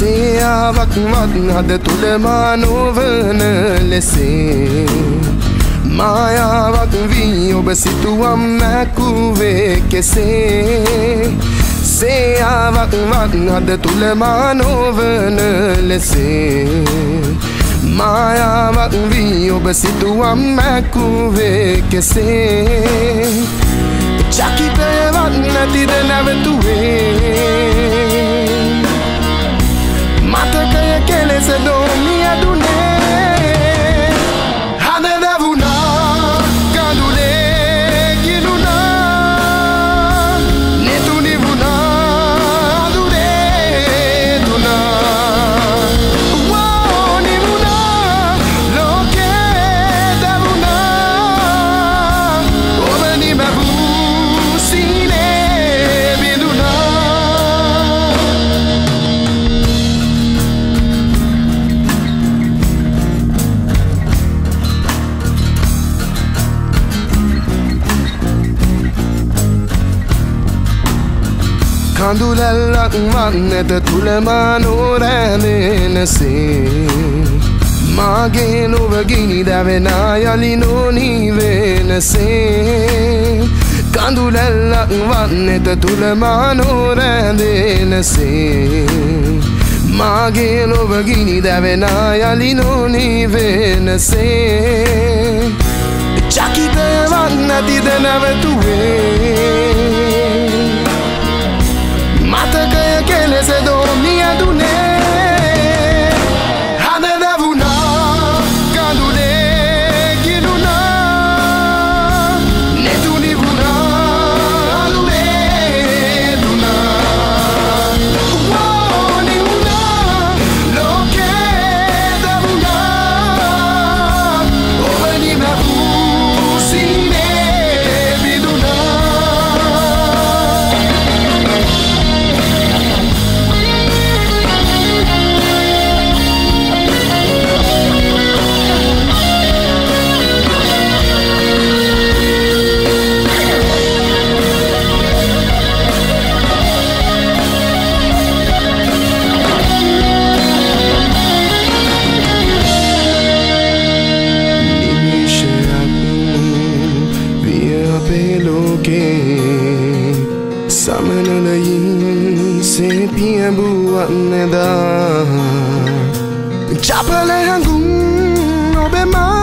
Siya vakmak nadet ulemanu venelesi Maya vakviyo besituam makuve kese Siya vakmak nadet ulemanu venelesi Maya vakviyo besituam makuve kese Chakithaya vaknati denavetuwe Se dormi adunè Hanena vuna Kandule Kinuna Netuni vuna Adune Duna Woni vuna Loke Da vuna Omeni babu Sine Biduna Kandulelak magnet tulemanu renenesi Magenu vagini davenayali noni venesi Kandulelak magnet tulemanu renenesi Magenu vagini davenayali noni venesi Chakithaya magneti denavetuwe Se dormi adunè Hanena vuna Kandule Kinuna Netuni vuna Adune Duna Woni vuna Loke Da vuna Omeni babu Sine Biduna Samanayin se pia buaneda Chapale hangun obema